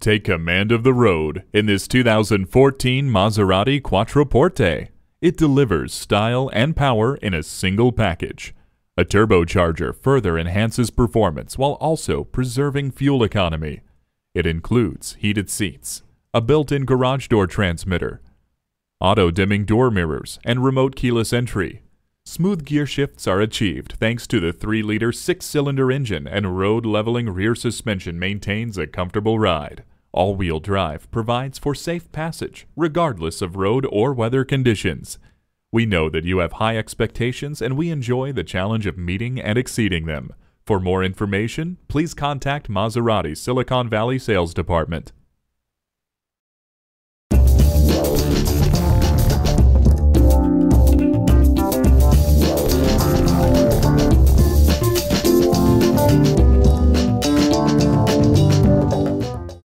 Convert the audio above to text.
Take command of the road in this 2014 Maserati Quattroporte. It delivers style and power in a single package. A turbocharger further enhances performance while also preserving fuel economy. It includes heated seats, a built-in garage door transmitter, auto-dimming door mirrors, and remote keyless entry. Smooth gear shifts are achieved thanks to the 3-liter 6-cylinder engine, and road-leveling rear suspension maintains a comfortable ride. All-wheel drive provides for safe passage, regardless of road or weather conditions. We know that you have high expectations, and we enjoy the challenge of meeting and exceeding them. For more information, please contact Maserati Silicon Valley Sales Department.